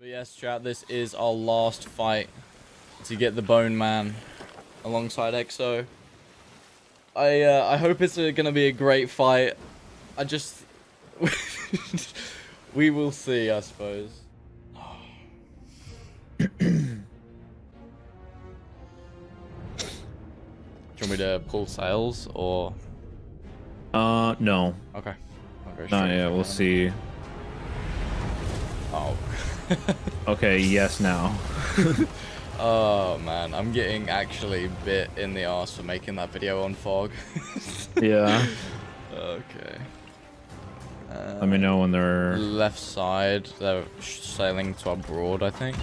But yes, chat, this is our last fight to get the Bone Man alongside EXO. I hope it's going to be a great fight. I just... we will see, I suppose. Do you want me to pull sails, or...? No. Okay. No, yeah, we'll see. Oh. Okay, yes now. Oh, man, I'm getting actually bit in the arse for making that video on fog. Yeah. Okay. Let me know when they're... Left side, they're sailing to our broad, I think.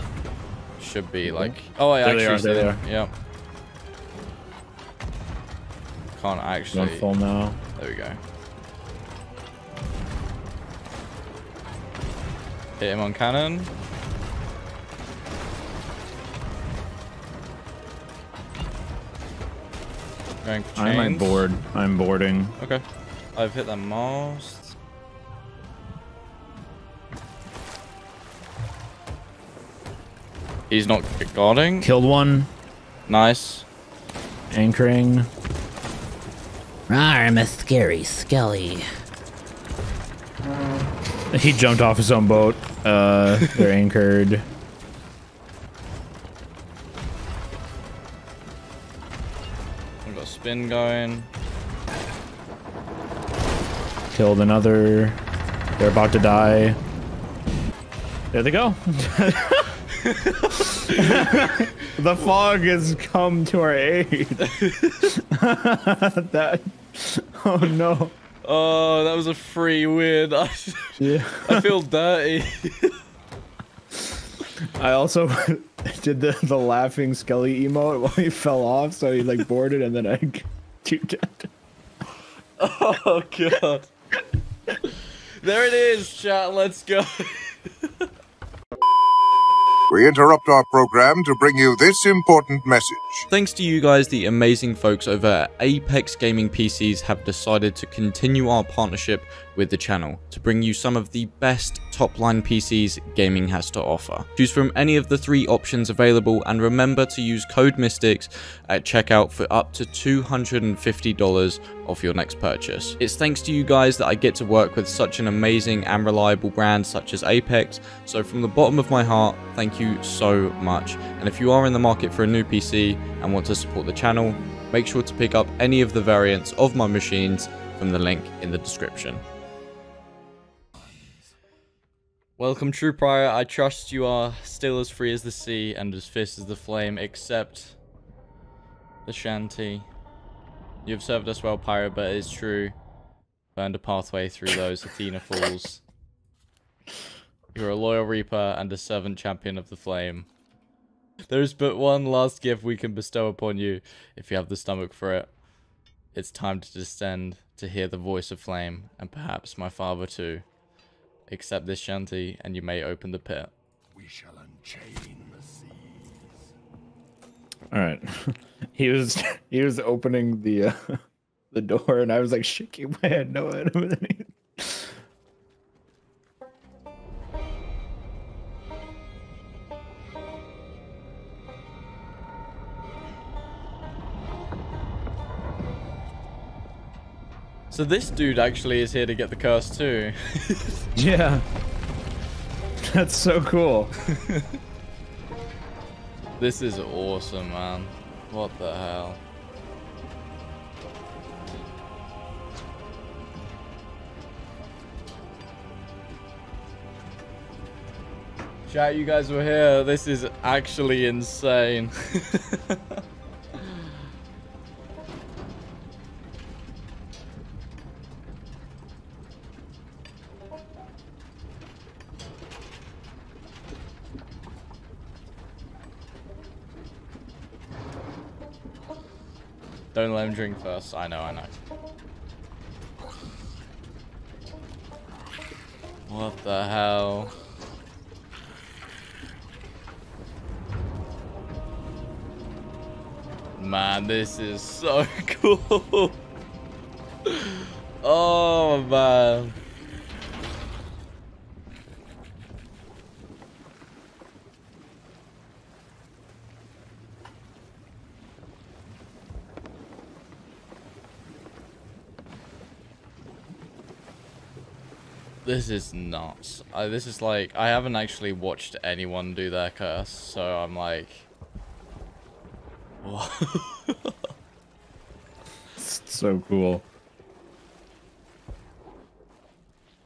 Should be like... Oh, yeah, actually, there they are. Yep. Can't actually... Don't fall now. There we go. Hit him on cannon. Going for chains. I'm bored. I'm boarding. Okay. I've hit the mast. He's not guarding. Killed one. Nice. Anchoring. I'm a scary skelly. He jumped off his own boat. They're anchored. We've got a spin going. Killed another. They're about to die. There they go. The fog has come to our aid. That. Oh no. Oh, that was a free win. Yeah. I feel dirty. I also did the laughing Skelly emote while he fell off, so he like boarded and then I tubed it. Oh god. There it is, chat. Let's go. We interrupt our program to bring you this important message. Thanks to you guys, the amazing folks over at Apex Gaming PCs have decided to continue our partnership with the channel to bring you some of the best top-line PCs gaming has to offer. Choose from any of the three options available and remember to use code Mystiqux at checkout for up to $250 off your next purchase. It's thanks to you guys that I get to work with such an amazing and reliable brand such as Apex, so from the bottom of my heart, thank you so much. And if you are in the market for a new PC and want to support the channel, make sure to pick up any of the variants of my machines from the link in the description. Welcome, True Prior. I trust you are still as free as the sea and as fierce as the flame, except the shanty. You have served us well, Pyro, but it is true. Burned a pathway through those Athena falls. You are a loyal reaper and a servant champion of the flame. There is but one last gift we can bestow upon you, if you have the stomach for it. It's time to descend, to hear the voice of flame, and perhaps my father too. Accept this shanty, and you may open the pit. We shall unchain the seas. All right, he was opening the door, and I was like shaking my head no. So this dude actually is here to get the curse too. Yeah. That's so cool. This is awesome, man. What the hell? Chat, you guys were here. This is actually insane. Don't let him drink first. I know, I know. What the hell? Man, this is so cool. Oh, man. This is nuts. This is like, I haven't actually watched anyone do their curse, so I'm like, what? So cool.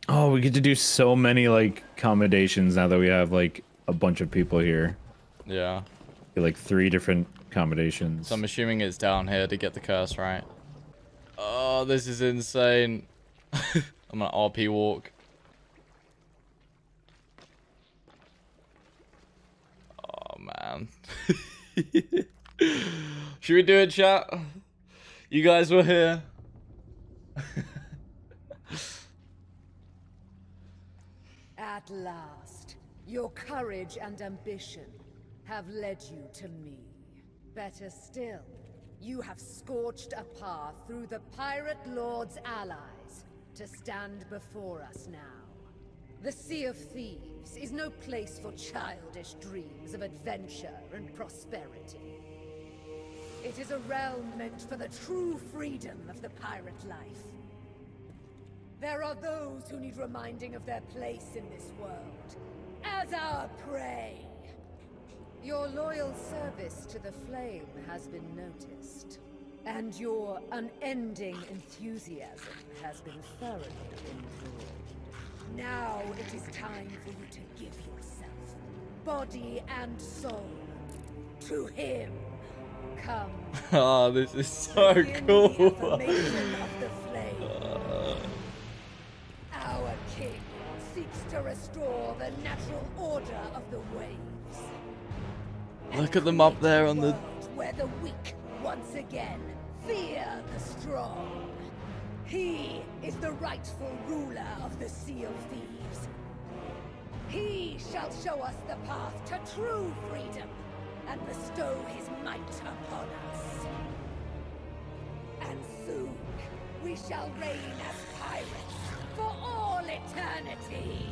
Oh, we get to do so many like commendations now that we have like a bunch of people here. Yeah. Get, like 3 different commendations. So I'm assuming it's down here to get the curse, right? Oh, this is insane. I'm gonna RP walk. Oh man. Should we do it, chat? You guys were here. At last, your courage and ambition have led you to me. Better still, you have scorched a path through the Pirate Lord's allies to stand before us now. The Sea of Thieves is no place for childish dreams of adventure and prosperity. It is a realm meant for the true freedom of the pirate life. There are those who need reminding of their place in this world, as our prey. Your loyal service to the flame has been noticed, and your unending enthusiasm has been thoroughly enjoyed. Now it is time for you to give yourself, body and soul, to him. Come. Oh, this is so cool. Our king seeks to restore the natural order of the waves. Look at them up there on the where the weak once again fear the strong. He is the rightful ruler of the Sea of Thieves. He shall show us the path to true freedom and bestow his might upon us. And soon we shall reign as pirates for all eternity.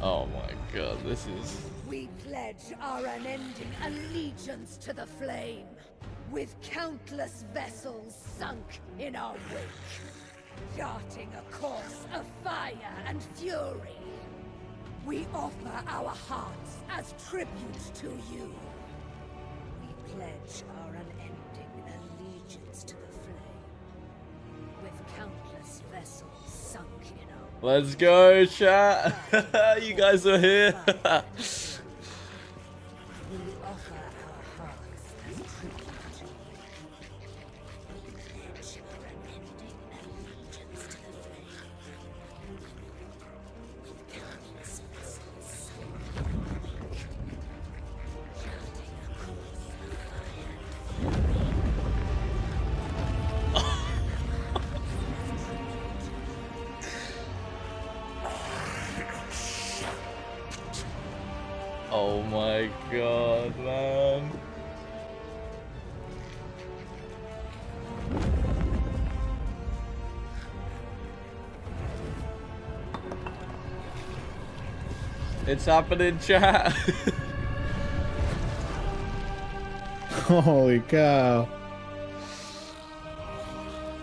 Oh my god, this is... We pledge our unending allegiance to the flame, with countless vessels sunk in our wake, charting a course of fire and fury. We offer our hearts as tribute to you. We pledge our unending allegiance to the flame, with countless vessels sunk in our... Let's go, chat! You guys are here! We offer our hearts as tribute to you. We pledge our unending allegiance to the flame, with countless vessels sunk in our wake, charting a course of fire and fury. Oh my god, man. It's happening, chat. Holy cow.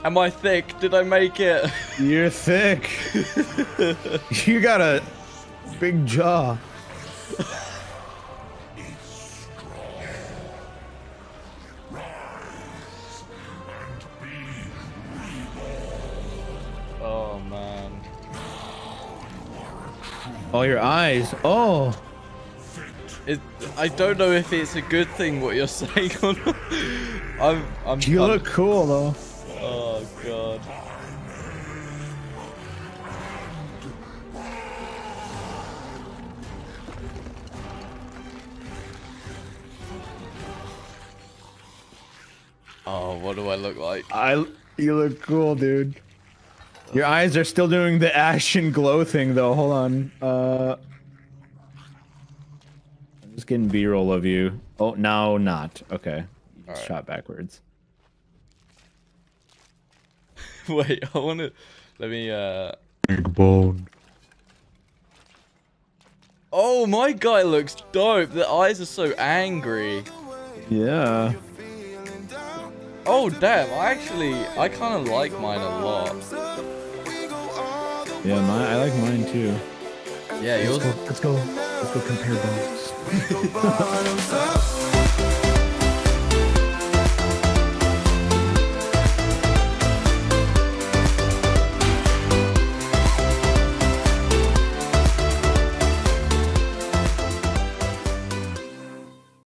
Am I thick? Did I make it? You're thick. You got a big jaw. Oh, your eyes. Oh. I don't know if it's a good thing what you're saying or not. You look cool, though. Oh, God. Oh, what do I look like? You look cool, dude. Your eyes are still doing the ash and glow thing, though. Hold on. I'm just getting B-roll of you. Oh, no, not. Okay. All right. Shot backwards. Wait, I want to... Let me, Big bone. Oh, my guy looks dope. The eyes are so angry. Yeah. Oh, damn. I kind of like mine a lot. Yeah, I like mine too. Yeah, let's go compare bones.